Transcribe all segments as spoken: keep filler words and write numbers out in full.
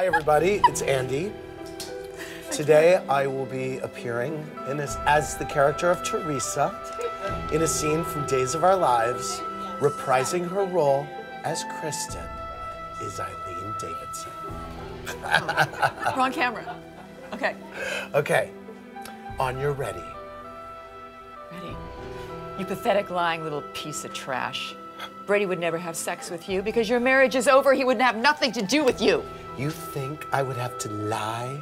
Hi, everybody. It's Andy. Today, I will be appearing in this, as the character of Teresa in a scene from Days of Our Lives, reprising her role as Kristen is Eileen Davidson. Oh. We're on camera. Okay. Okay. On your ready. Ready. You pathetic, lying little piece of trash. Brady would never have sex with you because your marriage is over. He wouldn't have nothing to do with you. You think I would have to lie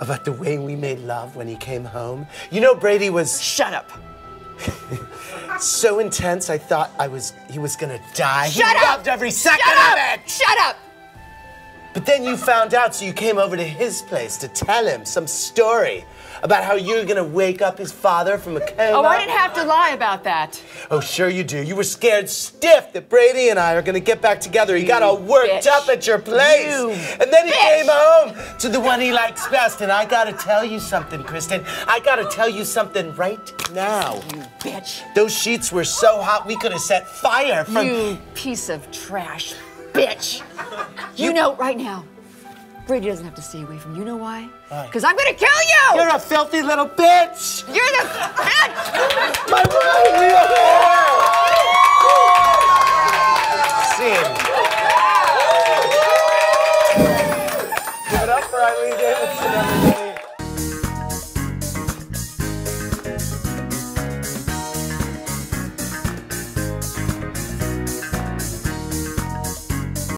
about the way we made love when he came home? You know, Brady was... Shut up. So intense, I thought I was he was gonna die. Shut he up! loved every second Shut up! of it! Shut up! But then you found out, so you came over to his place to tell him some story about how you're gonna wake up his father from a coma. Oh, I didn't have to lie about that. Oh, sure you do. You were scared stiff that Brady and I are gonna get back together. You he got all worked bitch. up at your place. You and then he bitch. came home to the one he likes best. And I gotta tell you something, Kristen. I gotta tell you something right now. You bitch. Those sheets were so hot, we could have set fire from... You piece of trash. Bitch, you, you know right now, Brady doesn't have to stay away from you. You know why? Because I'm gonna kill you! You're a filthy little bitch! You're the bitch! My wife, we are here! Scene. Give it up for Eileen Davidson, everybody.